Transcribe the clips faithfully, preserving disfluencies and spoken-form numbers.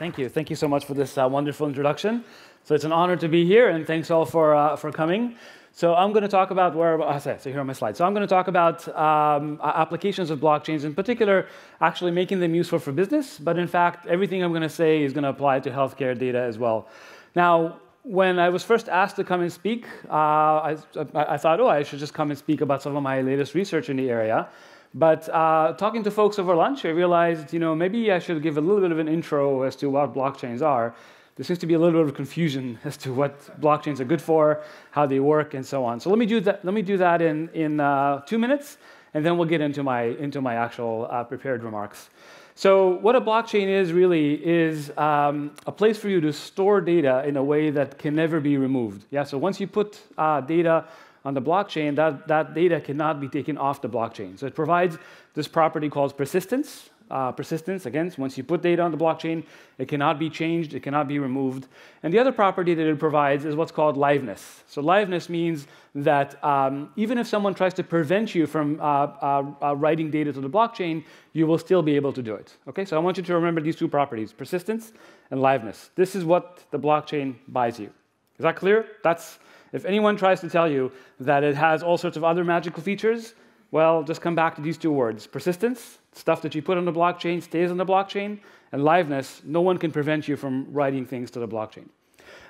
Thank you. Thank you so much for this uh, wonderful introduction. So it's an honor to be here, and thanks all for, uh, for coming. So I'm going to talk about where, oh, sorry, so here are my slides. So I'm going to talk about um, applications of blockchains, in particular, actually making them useful for business. But in fact, everything I'm going to say is going to apply to healthcare data as well. Now, when I was first asked to come and speak, uh, I, I, I thought, oh, I should just come and speak about some of my latest research in the area. But uh, talking to folks over lunch, I realized, you know, maybe I should give a little bit of an intro as to what blockchains are. There seems to be a little bit of confusion as to what blockchains are good for, how they work, and so on. So let me do that. Let me do that in in uh, two minutes, and then we'll get into my into my actual uh, prepared remarks. So what a blockchain is really is um, a place for you to store data in a way that can never be removed. Yeah. So once you put uh, data on the blockchain, that that data cannot be taken off the blockchain. So it provides this property called persistence. Uh, persistence, again, once you put data on the blockchain, it cannot be changed, it cannot be removed. And the other property that it provides is what's called liveness. So liveness means that um, even if someone tries to prevent you from uh, uh, uh, writing data to the blockchain, you will still be able to do it. Okay, so I want you to remember these two properties, persistence and liveness. This is what the blockchain buys you. Is that clear? That's, if anyone tries to tell you that it has all sorts of other magical features, well, just come back to these two words, persistence, stuff that you put on the blockchain stays on the blockchain, and liveness, no one can prevent you from writing things to the blockchain.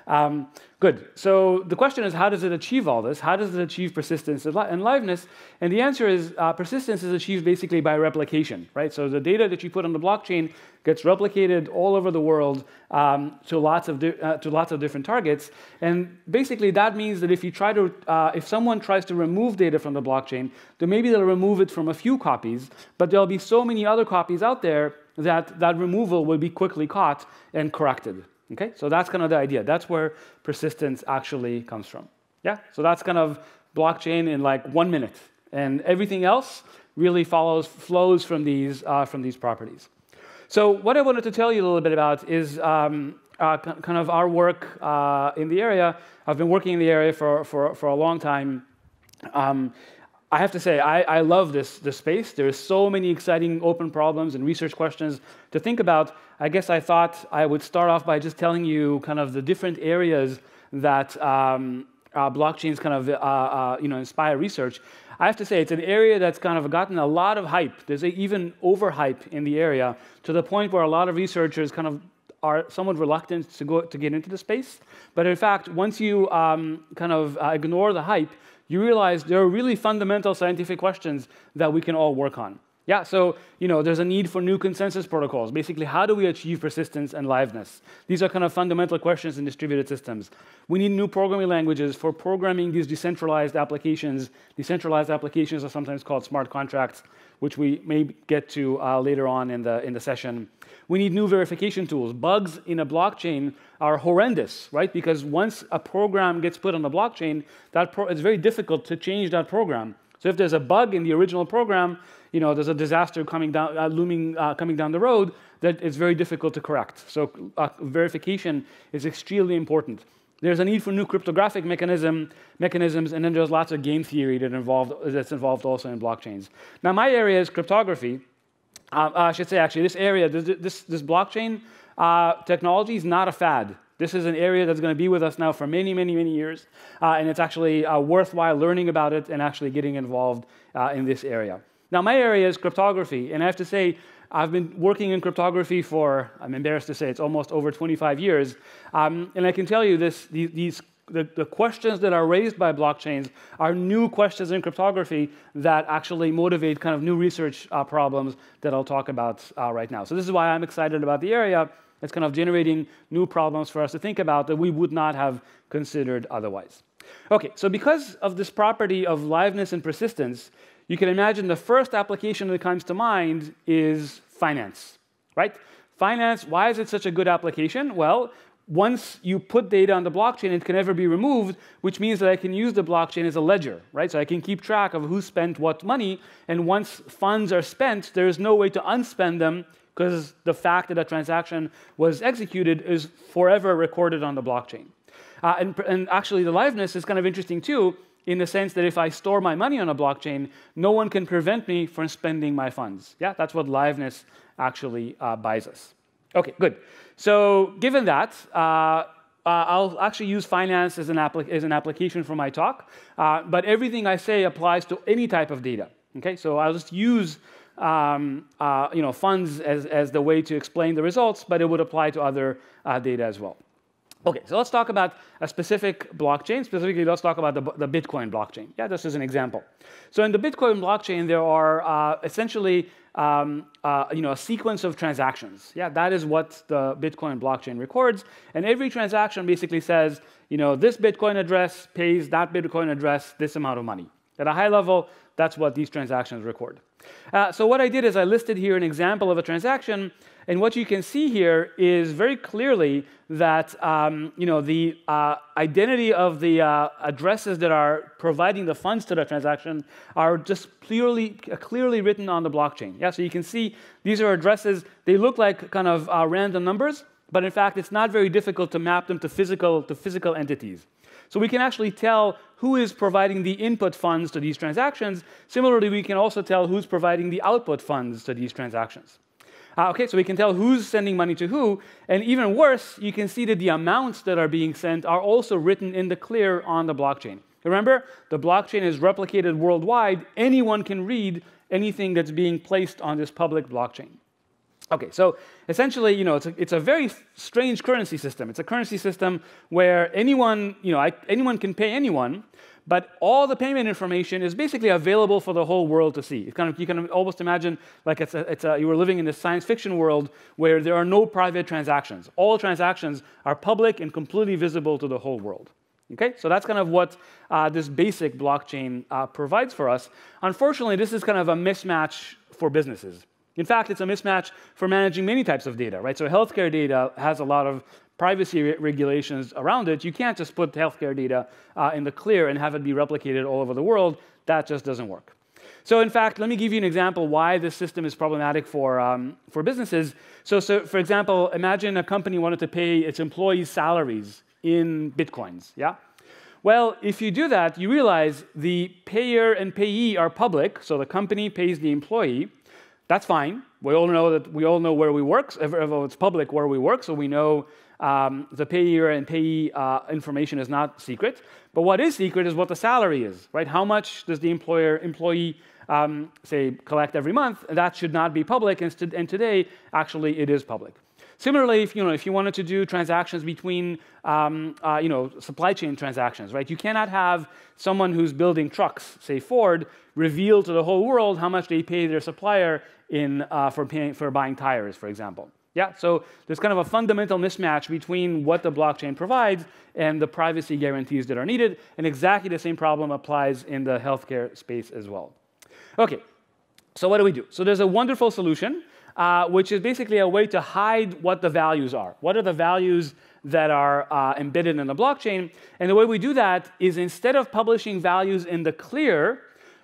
Um, good, so the question is, how does it achieve all this? How does it achieve persistence and liveness? And the answer is, uh, persistence is achieved basically by replication, right? So the data that you put on the blockchain gets replicated all over the world um, to, lots of uh, to lots of different targets. And basically that means that if you try to, uh, if someone tries to remove data from the blockchain, then maybe they'll remove it from a few copies, but there'll be so many other copies out there that that removal will be quickly caught and corrected. Okay, so that's kind of the idea. That's where persistence actually comes from. Yeah, so that's kind of blockchain in like one minute, and everything else really follows flows from these uh, from these properties. So what I wanted to tell you a little bit about is um, uh, kind of our work uh, in the area. I've been working in the area for for for a long time. Um, I have to say, I, I love this, this space. There are so many exciting open problems and research questions to think about. I guess I thought I would start off by just telling you kind of the different areas that um, uh, blockchains kind of uh, uh, you know, inspire research. I have to say, it's an area that's kind of gotten a lot of hype. There's a, even overhype in the area to the point where a lot of researchers kind of are somewhat reluctant to, go, to get into the space. But in fact, once you um, kind of uh, ignore the hype, you realize there are really fundamental scientific questions that we can all work on. Yeah, so you know, there's a need for new consensus protocols. Basically, how do we achieve persistence and liveness? These are kind of fundamental questions in distributed systems. We need new programming languages for programming these decentralized applications. Decentralized applications are sometimes called smart contracts, which we may get to uh, later on in the, in the session. We need new verification tools. Bugs in a blockchain are horrendous, right? Because once a program gets put on the blockchain, that pro it's very difficult to change that program. So if there's a bug in the original program, you know, there's a disaster coming down, uh, looming uh, coming down the road that it's very difficult to correct. So uh, verification is extremely important. There's a need for new cryptographic mechanism, mechanisms, and then there's lots of game theory that involved, that's involved also in blockchains. Now, my area is cryptography. Uh, I should say, actually, this area, this, this, this blockchain uh, technology is not a fad. This is an area that's going to be with us now for many, many, many years, uh, and it's actually uh, worthwhile learning about it and actually getting involved uh, in this area. Now, my area is cryptography, and I have to say, I've been working in cryptography for, I'm embarrassed to say, it's almost over twenty-five years. Um, and I can tell you this, these, these the, the questions that are raised by blockchains are new questions in cryptography that actually motivate kind of new research uh, problems that I'll talk about uh, right now. So this is why I'm excited about the area. It's kind of generating new problems for us to think about that we would not have considered otherwise. Okay, so because of this property of liveness and persistence, you can imagine the first application that comes to mind is finance, right? Finance, why is it such a good application? Well, once you put data on the blockchain, it can never be removed, which means that I can use the blockchain as a ledger, right? So I can keep track of who spent what money, and once funds are spent, there is no way to unspend them because the fact that a transaction was executed is forever recorded on the blockchain. Uh, and, and actually, the liveness is kind of interesting too, in the sense that if I store my money on a blockchain, no one can prevent me from spending my funds. Yeah, that's what liveness actually uh, buys us. OK, good. So given that, uh, Uh, I'll actually use finance as an, as an application for my talk, uh, but everything I say applies to any type of data. Okay, so I'll just use um, uh, you know, funds as, as the way to explain the results, but it would apply to other uh, data as well. Okay, so let's talk about a specific blockchain. Specifically, let's talk about the, the Bitcoin blockchain. Yeah, this is an example. So in the Bitcoin blockchain, there are uh, essentially Um, uh, you know, a sequence of transactions. Yeah, that is what the Bitcoin blockchain records. And every transaction basically says, you know, this Bitcoin address pays that Bitcoin address this amount of money. At a high level, that's what these transactions record. Uh, so what I did is I listed here an example of a transaction. And what you can see here is very clearly that um, you know, the uh, identity of the uh, addresses that are providing the funds to the transaction are just clearly, clearly written on the blockchain. Yeah, so you can see these are addresses. They look like kind of uh, random numbers, but in fact, it's not very difficult to map them to physical, to physical entities. So we can actually tell who is providing the input funds to these transactions. Similarly, we can also tell who's providing the output funds to these transactions. Uh, okay, so we can tell who's sending money to who. And even worse, you can see that the amounts that are being sent are also written in the clear on the blockchain. Remember, the blockchain is replicated worldwide. Anyone can read anything that's being placed on this public blockchain. Okay, so essentially, you know, it's a, it's a very strange currency system. It's a currency system where anyone, you know, I, anyone can pay anyone, but all the payment information is basically available for the whole world to see. It's kind of, you can almost imagine like it's a, it's a, you were living in this science fiction world where there are no private transactions. All transactions are public and completely visible to the whole world. Okay, so that's kind of what uh, this basic blockchain uh, provides for us. Unfortunately, this is kind of a mismatch for businesses. In fact, it's a mismatch for managing many types of data, right? So healthcare data has a lot of privacy re regulations around it. You can't just put healthcare data uh, in the clear and have it be replicated all over the world. That just doesn't work. So in fact, let me give you an example why this system is problematic for, um, for businesses. So, so for example, imagine a company wanted to pay its employees' salaries in Bitcoins, yeah? Well, if you do that, you realize the payer and payee are public, so the company pays the employee. That's fine. We all know that we all know where we work. It's public where we work, so we know um, the payer and payee uh, information is not secret. But what is secret is what the salary is, right? How much does the employer employee um, say collect every month? That should not be public, and, and today actually it is public. Similarly, if you know if you wanted to do transactions between um, uh, you know supply chain transactions, right? You cannot have someone who's building trucks, say Ford, reveal to the whole world how much they pay their supplier in uh, for paying for buying tires, for example. Yeah. So there's kind of a fundamental mismatch between what the blockchain provides and the privacy guarantees that are needed, and exactly the same problem applies in the healthcare space as well. Okay. So what do we do? So there's a wonderful solution. Uh, which is basically a way to hide what the values are. What are the values that are uh, embedded in the blockchain? And the way we do that is instead of publishing values in the clear,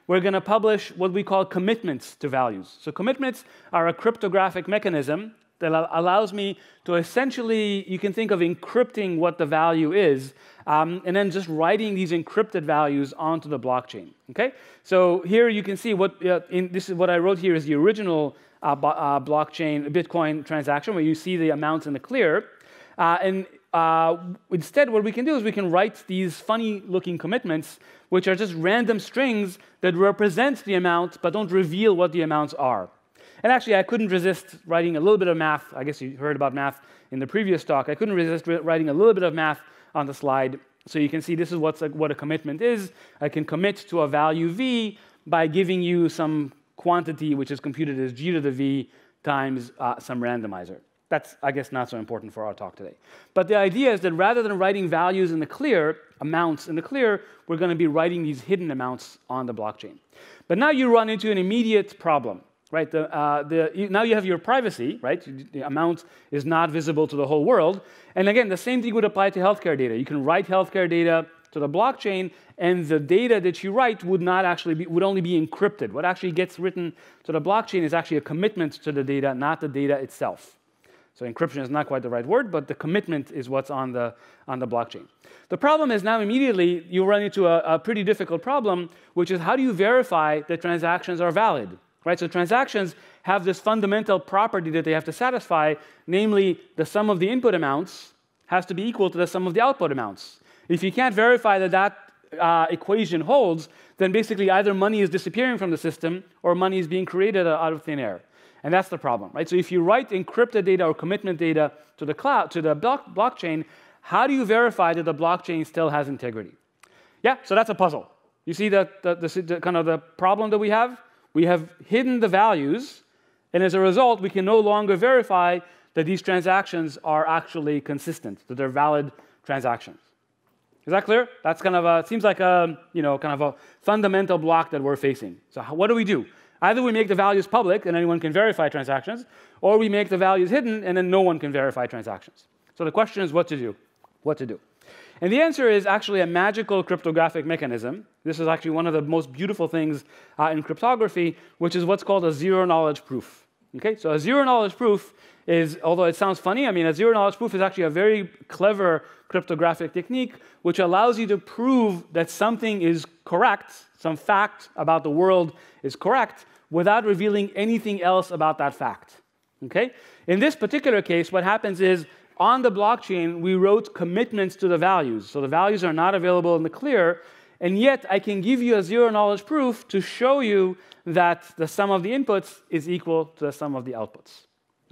we're going to publish what we call commitments to values. So commitments are a cryptographic mechanism that allows me to essentially, you can think of encrypting what the value is, um, and then just writing these encrypted values onto the blockchain. Okay? So here you can see what uh, in, this is what I wrote here is the original Uh, uh, blockchain Bitcoin transaction where you see the amounts in the clear. Uh, and uh, instead, what we can do is we can write these funny-looking commitments, which are just random strings that represent the amount but don't reveal what the amounts are. And actually, I couldn't resist writing a little bit of math. I guess you heard about math in the previous talk. I couldn't resist writing a little bit of math on the slide. So you can see this is what's a, what a commitment is. I can commit to a value V by giving you some quantity, which is computed as g to the v times uh, some randomizer. That's, I guess, not so important for our talk today. But the idea is that rather than writing values in the clear, amounts in the clear, we're going to be writing these hidden amounts on the blockchain. But now you run into an immediate problem, right? The, uh, the, now you have your privacy, right? The amount is not visible to the whole world. And again, the same thing would apply to healthcare data. You can write healthcare data to the blockchain, and the data that you write would not actually be, would only be encrypted. What actually gets written to the blockchain is actually a commitment to the data, not the data itself. So encryption is not quite the right word, but the commitment is what's on the, on the blockchain. The problem is now immediately you run into a, a pretty difficult problem, which is how do you verify that transactions are valid? Right? So transactions have this fundamental property that they have to satisfy, namely the sum of the input amounts has to be equal to the sum of the output amounts. If you can't verify that that uh, equation holds, then basically either money is disappearing from the system or money is being created out of thin air. And that's the problem, right? So if you write encrypted data or commitment data to the cloud, to the block blockchain, how do you verify that the blockchain still has integrity? Yeah, so that's a puzzle. You see the, the, the, the kind of the problem that we have? We have hidden the values, and as a result, we can no longer verify that these transactions are actually consistent, that they're valid transactions. Is that clear? That's kind of a, seems like a, you know, kind of a fundamental block that we're facing. So how, what do we do? Either we make the values public and anyone can verify transactions, or we make the values hidden and then no one can verify transactions. So the question is what to do, what to do. And the answer is actually a magical cryptographic mechanism. This is actually one of the most beautiful things uh, in cryptography, which is what's called a zero-knowledge proof. Okay? So a zero-knowledge proof is, although it sounds funny, I mean, a zero-knowledge proof is actually a very clever cryptographic technique which allows you to prove that something is correct, some fact about the world is correct, without revealing anything else about that fact. Okay? In this particular case, what happens is, on the blockchain, we wrote commitments to the values. So the values are not available in the clear, and yet I can give you a zero-knowledge proof to show you that the sum of the inputs is equal to the sum of the outputs.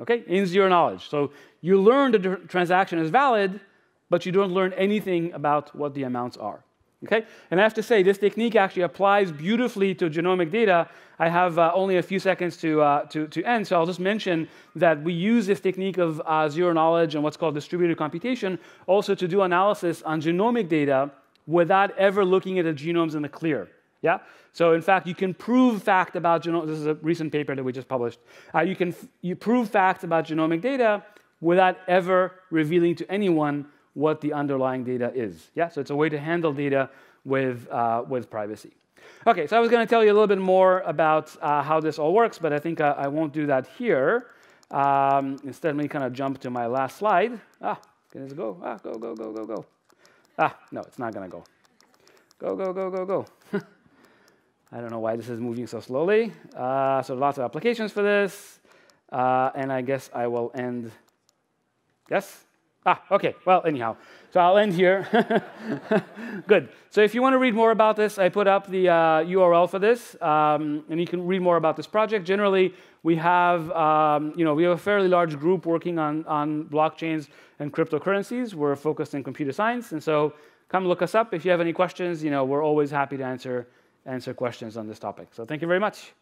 Okay? In zero knowledge. So you learn the tr- transaction is valid, but you don't learn anything about what the amounts are. Okay? And I have to say, this technique actually applies beautifully to genomic data. I have uh, only a few seconds to, uh, to, to end, so I'll just mention that we use this technique of uh, zero knowledge and what's called distributed computation also to do analysis on genomic data without ever looking at the genomes in the clear. Yeah? So in fact, you can prove fact about genomes. This is a recent paper that we just published. Uh, you can f you prove facts about genomic data without ever revealing to anyone what the underlying data is. Yeah, so it's a way to handle data with, uh, with privacy. Okay, so I was gonna tell you a little bit more about uh, how this all works, but I think I, I won't do that here. Um, instead, let me kind of jump to my last slide. Ah, can this go? Ah, go, go, go, go, go. Ah, no, it's not gonna go. Go, go, go, go, go. I don't know why this is moving so slowly. Uh, so lots of applications for this. Uh, and I guess I will end, yes? Ah, okay, well, anyhow, so I'll end here. Good, so if you want to read more about this, I put up the uh, U R L for this, um, and you can read more about this project. Generally, we have, um, you know, we have a fairly large group working on, on blockchains and cryptocurrencies. We're focused in computer science, and so come look us up. If you have any questions, you know, we're always happy to answer, answer questions on this topic. So thank you very much.